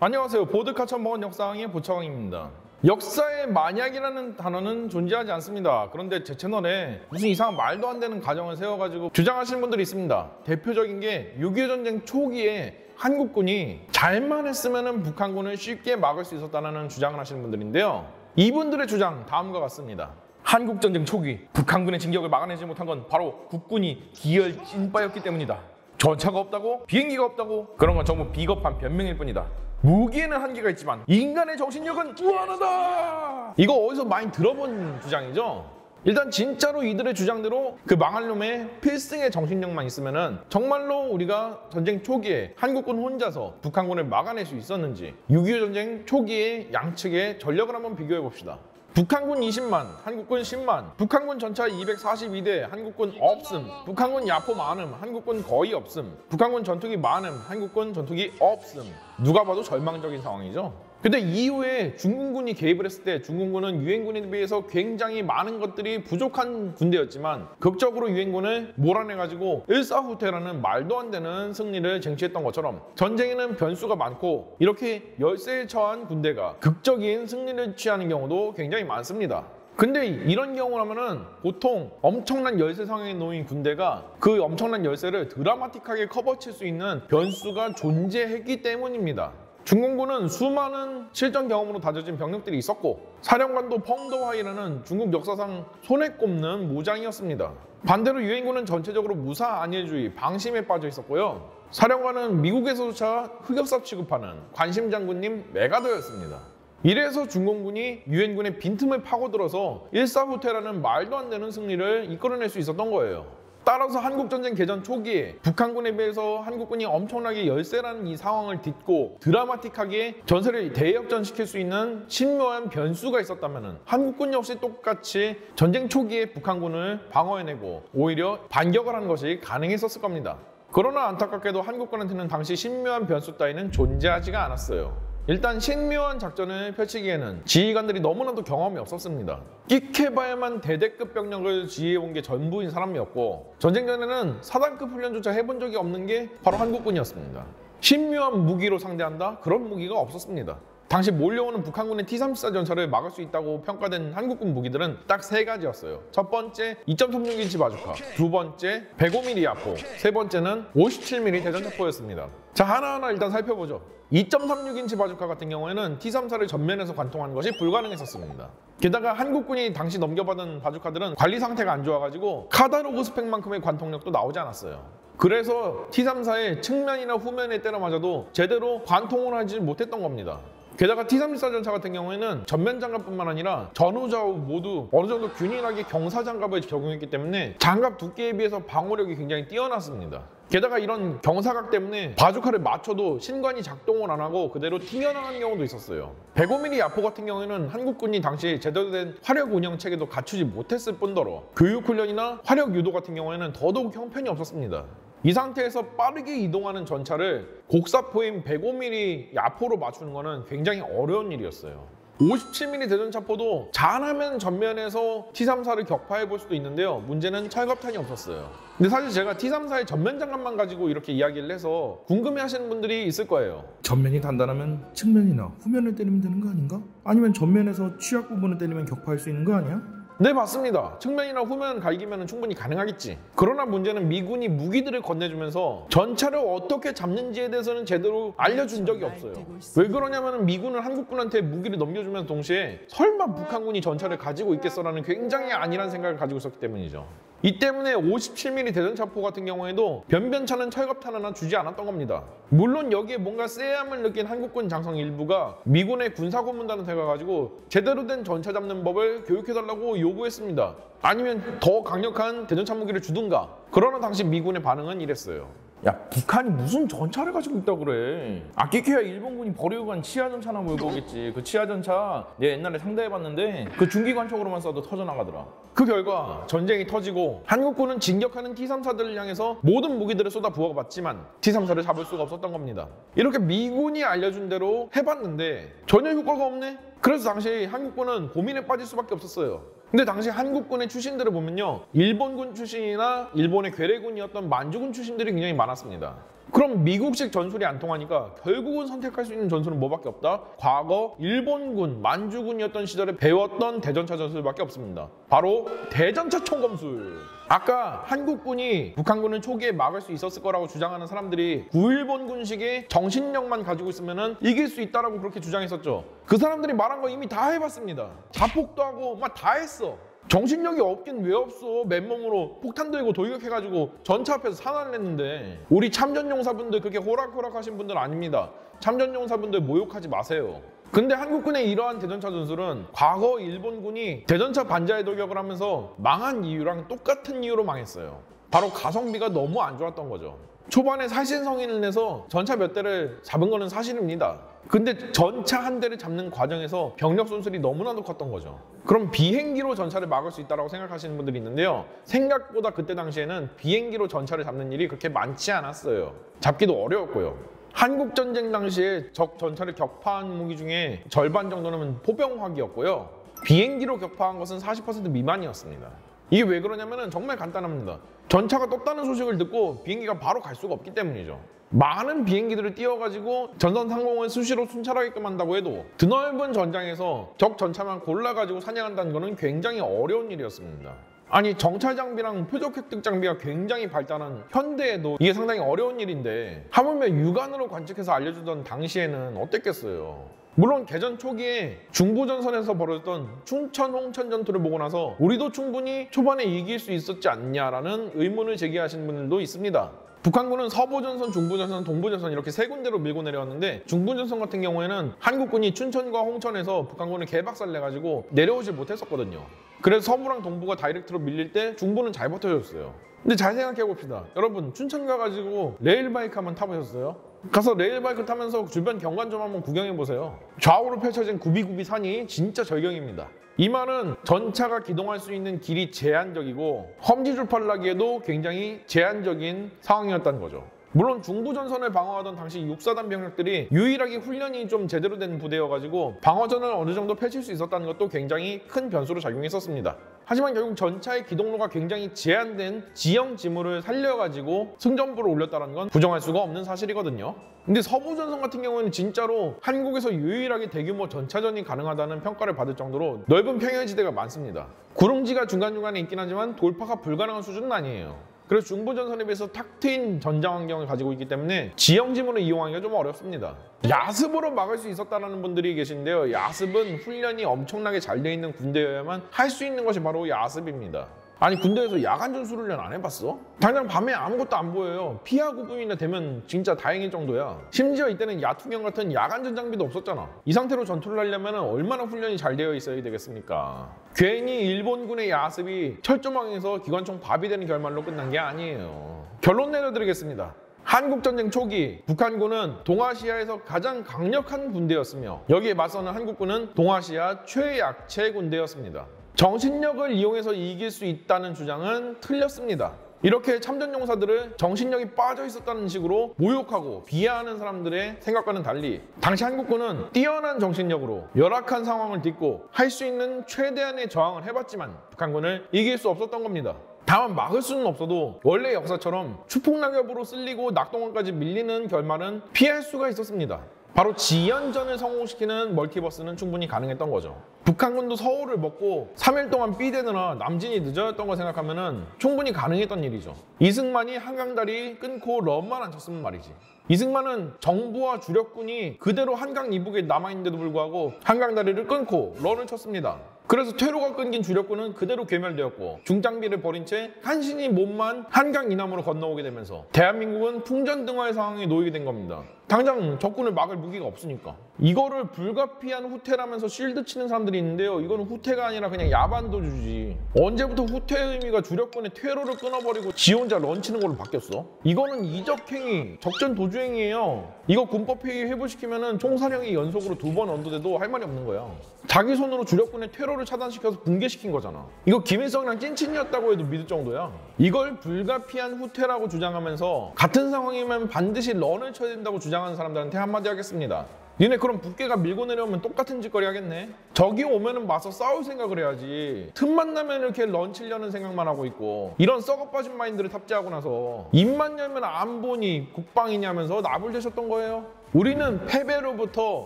안녕하세요. 보드카 첨벙 역사왕의 보차왕입니다. 역사에 만약이라는 단어는 존재하지 않습니다. 그런데 제 채널에 무슨 이상한 말도 안 되는 가정을 세워가지고 주장하시는 분들이 있습니다. 대표적인 게 6.25 전쟁 초기에 한국군이 잘만 했으면 북한군을 쉽게 막을 수 있었다는 주장을 하시는 분들인데요. 이분들의 주장 다음과 같습니다. 한국전쟁 초기 북한군의 진격을 막아내지 못한 건 바로 국군이 기열진빠였기 때문이다. 전차가 없다고? 비행기가 없다고? 그런 건 전부 비겁한 변명일 뿐이다. 무기에는 한계가 있지만 인간의 정신력은 무한하다! 이거 어디서 많이 들어본 주장이죠? 일단 진짜로 이들의 주장대로 그 망할 놈의 필승의 정신력만 있으면은 정말로 우리가 전쟁 초기에 한국군 혼자서 북한군을 막아낼 수 있었는지 6.25 전쟁 초기에 양측의 전력을 한번 비교해 봅시다. 북한군 20만, 한국군 10만, 북한군 전차 242대, 한국군 없음, 북한군 야포 많음, 한국군 거의 없음, 북한군 전투기 많음, 한국군 전투기 없음. 누가 봐도 절망적인 상황이죠. 근데 이후에 중군군이 개입을 했을 때 중군군은 유엔군에 비해서 굉장히 많은 것들이 부족한 군대였지만 극적으로 유엔군을 몰아내가지고 일사후퇴라는 말도 안 되는 승리를 쟁취했던 것처럼 전쟁에는 변수가 많고 이렇게 열세에 처한 군대가 극적인 승리를 취하는 경우도 굉장히 많습니다. 근데 이런 경우라면은 보통 엄청난 열세 상황에 놓인 군대가 그 엄청난 열세를 드라마틱하게 커버칠 수 있는 변수가 존재했기 때문입니다. 중공군은 수많은 실전 경험으로 다져진 병력들이 있었고 사령관도 펑더화이라는 중국 역사상 손에 꼽는 모장이었습니다. 반대로 유엔군은 전체적으로 무사 안일주의, 방심에 빠져 있었고요. 사령관은 미국에서조차 흑역사 취급하는 관심장군님 메가더였습니다. 이래서 중공군이 유엔군의 빈틈을 파고들어서 일사후퇴라는 말도 안 되는 승리를 이끌어낼 수 있었던 거예요. 따라서 한국전쟁 개전 초기에 북한군에 비해서 한국군이 엄청나게 열세라는 이 상황을 딛고 드라마틱하게 전세를 대역전시킬 수 있는 신묘한 변수가 있었다면 한국군 역시 똑같이 전쟁 초기에 북한군을 방어해내고 오히려 반격을 하는 것이 가능했었을 겁니다. 그러나 안타깝게도 한국군한테는 당시 신묘한 변수 따위는 존재하지가 않았어요. 일단 신묘한 작전을 펼치기에는 지휘관들이 너무나도 경험이 없었습니다. 끽해봐야만 대대급 병력을 지휘해온 게 전부인 사람이었고 전쟁 전에는 사단급 훈련조차 해본 적이 없는 게 바로 한국군이었습니다. 신묘한 무기로 상대한다? 그런 무기가 없었습니다. 당시 몰려오는 북한군의 T-34 전차를 막을 수 있다고 평가된 한국군 무기들은 딱 세 가지였어요. 첫 번째 2.36인치 바주카, 두 번째 105mm 아포, 세 번째는 57mm 대전차포였습니다. 자, 하나하나 일단 살펴보죠. 2.36인치 바주카 같은 경우에는 T-34를 전면에서 관통하는 것이 불가능했었습니다. 게다가 한국군이 당시 넘겨받은 바주카들은 관리 상태가 안 좋아가지고 카다로그 스펙만큼의 관통력도 나오지 않았어요. 그래서 T-34의 측면이나 후면에 때려맞아도 제대로 관통을 하지 못했던 겁니다. 게다가 T-34 전차 같은 경우에는 전면 장갑뿐만 아니라 전후 좌우 모두 어느 정도 균일하게 경사 장갑을 적용했기 때문에 장갑 두께에 비해서 방어력이 굉장히 뛰어났습니다. 게다가 이런 경사각 때문에 바주카를 맞춰도 신관이 작동을 안 하고 그대로 튕겨나가는 경우도 있었어요. 105mm 아포 같은 경우에는 한국군이 당시 제대로 된 화력 운영 체계도 갖추지 못했을 뿐더러 교육훈련이나 화력 유도 같은 경우에는 더더욱 형편이 없었습니다. 이 상태에서 빠르게 이동하는 전차를 곡사포인 105mm 야포로 맞추는 것은 굉장히 어려운 일이었어요. 57mm 대전차포도 잘하면 전면에서 T-34를 격파해볼 수도 있는데요. 문제는 철갑탄이 없었어요. 근데 사실 제가 T-34의 전면 장갑만 가지고 이렇게 이야기를 해서 궁금해하시는 분들이 있을 거예요. 전면이 단단하면 측면이나 후면을 때리면 되는 거 아닌가? 아니면 전면에서 취약 부분을 때리면 격파할 수 있는 거 아니야? 네, 맞습니다. 측면이나 후면 갈기면 충분히 가능하겠지. 그러나 문제는 미군이 무기들을 건네주면서 전차를 어떻게 잡는지에 대해서는 제대로 알려준 적이 없어요. 왜 그러냐면 미군은 한국군한테 무기를 넘겨주면서 동시에 설마 북한군이 전차를 가지고 있겠어라는 굉장히 안일한 생각을 가지고 있었기 때문이죠. 이 때문에 57mm 대전차포 같은 경우에도 변변찮은 철갑탄 하나 주지 않았던 겁니다. 물론 여기에 뭔가 쎄함을 느낀 한국군 장성 일부가 미군의 군사고문단한테 가가지고 제대로 된 전차 잡는 법을 교육해달라고 요구했습니다. 아니면 더 강력한 대전차 무기를 주든가. 그러나 당시 미군의 반응은 이랬어요. 야, 북한이 무슨 전차를 가지고 있다고 그래. 아끼케야 일본군이 버리고 간 치아전차나 몰고 오겠지. 그 치아전차 내가 옛날에 상대해봤는데 그 중기관총으로만 쏴도 터져나가더라. 그 결과 전쟁이 터지고 한국군은 진격하는 T-34들을 향해서 모든 무기들을 쏟아 부어봤지만 T-34를 잡을 수가 없었던 겁니다. 이렇게 미군이 알려준 대로 해봤는데 전혀 효과가 없네? 그래서 당시 한국군은 고민에 빠질 수밖에 없었어요. 근데 당시 한국군의 출신들을 보면요, 일본군 출신이나 일본의 괴뢰군이었던 만주군 출신들이 굉장히 많았습니다. 그럼 미국식 전술이 안 통하니까 결국은 선택할 수 있는 전술은 뭐밖에 없다? 과거 일본군, 만주군이었던 시절에 배웠던 대전차 전술밖에 없습니다. 바로 대전차 총검술. 아까 한국군이 북한군을 초기에 막을 수 있었을 거라고 주장하는 사람들이 구일본군식의 정신력만 가지고 있으면 이길 수 있다라고 그렇게 주장했었죠. 그 사람들이 말한 거 이미 다 해봤습니다. 자폭도 하고 막 다 했어. 정신력이 없긴 왜 없어. 맨몸으로 폭탄 들고 돌격해가지고 전차 앞에서 사난을 했는데. 우리 참전용사분들 그렇게 호락호락 하신 분들 아닙니다. 참전용사분들 모욕하지 마세요. 근데 한국군의 이러한 대전차 전술은 과거 일본군이 대전차 반자에 돌격을 하면서 망한 이유랑 똑같은 이유로 망했어요. 바로 가성비가 너무 안 좋았던 거죠. 초반에 살신성인을 내서 전차 몇 대를 잡은 거는 사실입니다. 근데 전차 한 대를 잡는 과정에서 병력 손실이 너무나도 컸던 거죠. 그럼 비행기로 전차를 막을 수 있다고 생각하시는 분들이 있는데요. 생각보다 그때 당시에는 비행기로 전차를 잡는 일이 그렇게 많지 않았어요. 잡기도 어려웠고요. 한국전쟁 당시에 적 전차를 격파한 무기 중에 절반 정도는 포병화기였고요. 비행기로 격파한 것은 40% 미만이었습니다. 이게 왜 그러냐면 정말 간단합니다. 전차가 떴다는 소식을 듣고 비행기가 바로 갈 수가 없기 때문이죠. 많은 비행기들을 띄워가지고 전선 상공을 수시로 순찰하게끔 한다고 해도 드넓은 전장에서 적 전차만 골라가지고 사냥한다는 것은 굉장히 어려운 일이었습니다. 아니, 정찰 장비랑 표적 획득 장비가 굉장히 발달한 현대에도 이게 상당히 어려운 일인데 하물며 육안으로 관측해서 알려주던 당시에는 어땠겠어요. 물론 개전 초기에 중부전선에서 벌어졌던 춘천 홍천 전투를 보고 나서 우리도 충분히 초반에 이길 수 있었지 않냐라는 의문을 제기하시는 분들도 있습니다. 북한군은 서부전선, 중부전선, 동부전선 이렇게 세 군데로 밀고 내려왔는데 중부전선 같은 경우에는 한국군이 춘천과 홍천에서 북한군을 개박살 내가지고 내려오질 못했었거든요. 그래서 서부랑 동부가 다이렉트로 밀릴 때 중부는 잘 버텨줬어요. 근데 잘 생각해봅시다. 여러분, 춘천 가가지고 레일바이크 한번 타보셨어요? 가서 레일바이크 타면서 주변 경관 좀 한번 구경해보세요. 좌우로 펼쳐진 구비구비 산이 진짜 절경입니다. 이 말은 전차가 기동할 수 있는 길이 제한적이고 험지줄파를 하기에도 굉장히 제한적인 상황이었다는 거죠. 물론 중부전선을 방어하던 당시 육사단 병력들이 유일하게 훈련이 좀 제대로 된 부대여가지고 방어전을 어느 정도 펼칠 수 있었다는 것도 굉장히 큰 변수로 작용했었습니다. 하지만 결국 전차의 기동로가 굉장히 제한된 지형 지물을 살려가지고 승전부를 올렸다는 건 부정할 수가 없는 사실이거든요. 근데 서부전선 같은 경우는 진짜로 한국에서 유일하게 대규모 전차전이 가능하다는 평가를 받을 정도로 넓은 평야지대가 많습니다. 구릉지가 중간중간에 있긴 하지만 돌파가 불가능한 수준은 아니에요. 그래서 중부전선에 비해서 탁 트인 전장 환경을 가지고 있기 때문에 지형지물을 이용하기가 좀 어렵습니다. 야습으로 막을 수 있었다는 분들이 계신데요. 야습은 훈련이 엄청나게 잘 돼 있는 군대여야만 할 수 있는 것이 바로 야습입니다. 아니, 군대에서 야간 전술 훈련 안 해봤어? 당장 밤에 아무것도 안 보여요. 피하 구분이나 되면 진짜 다행일 정도야. 심지어 이때는 야투경 같은 야간 전장비도 없었잖아. 이 상태로 전투를 하려면 얼마나 훈련이 잘 되어 있어야 되겠습니까? 괜히 일본군의 야습이 철조망에서 기관총 밥이 되는 결말로 끝난 게 아니에요. 결론 내려드리겠습니다. 한국전쟁 초기 북한군은 동아시아에서 가장 강력한 군대였으며 여기에 맞서는 한국군은 동아시아 최약체 군대였습니다. 정신력을 이용해서 이길 수 있다는 주장은 틀렸습니다. 이렇게 참전용사들을 정신력이 빠져 있었다는 식으로 모욕하고 비하하는 사람들의 생각과는 달리 당시 한국군은 뛰어난 정신력으로 열악한 상황을 딛고 할 수 있는 최대한의 저항을 해봤지만 북한군을 이길 수 없었던 겁니다. 다만 막을 수는 없어도 원래 역사처럼 추풍낙엽으로 쓸리고 낙동강까지 밀리는 결말은 피할 수가 있었습니다. 바로 지연전을 성공시키는 멀티버스는 충분히 가능했던 거죠. 북한군도 서울을 먹고 3일 동안 삐대느라 남진이 늦어졌던 걸 생각하면 충분히 가능했던 일이죠. 이승만이 한강다리 끊고 럼만 안 쳤으면 말이지. 이승만은 정부와 주력군이 그대로 한강 이북에 남아있는데도 불구하고 한강다리를 끊고 런을 쳤습니다. 그래서 퇴로가 끊긴 주력군은 그대로 괴멸되었고 중장비를 버린 채 간신히 몸만 한강 이남으로 건너오게 되면서 대한민국은 풍전등화의 상황에 놓이게 된 겁니다. 당장 적군을 막을 무기가 없으니까. 이거를 불가피한 후퇴라면서 쉴드 치는 사람들이 있는데요. 이거는 후퇴가 아니라 그냥 야반도주지. 언제부터 후퇴의 의미가 주력군의 퇴로를 끊어버리고 지 혼자 런치는 걸로 바뀌었어? 이거는 이적행위, 적전도주행위예요. 이거 군법회의 회부시키면 총사령이 연속으로 2번 언도돼도 할 말이 없는 거야. 자기 손으로 주력군의 퇴로를 차단시켜서 붕괴시킨 거잖아. 이거 김일성이랑 찐친이었다고 해도 믿을 정도야. 이걸 불가피한 후퇴라고 주장하면서 같은 상황이면 반드시 런을 쳐야 된다고 주장하는 사람들한테 한마디 하겠습니다. 니네 그럼 북괴가 밀고 내려오면 똑같은 짓거리 하겠네. 적이 오면은 맞서 싸울 생각을 해야지, 틈만 나면 이렇게 런치려는 생각만 하고 있고. 이런 썩어빠진 마인드를 탑재하고 나서 입만 열면 안 보니 국방이냐면서 납을 대셨던 거예요. 우리는 패배로부터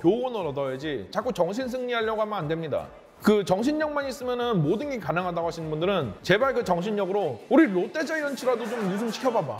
교훈을 얻어야지 자꾸 정신 승리하려고 하면 안 됩니다. 그 정신력만 있으면은 모든 게 가능하다고 하시는 분들은 제발 그 정신력으로 우리 롯데자이언츠라도 좀 우승시켜봐봐.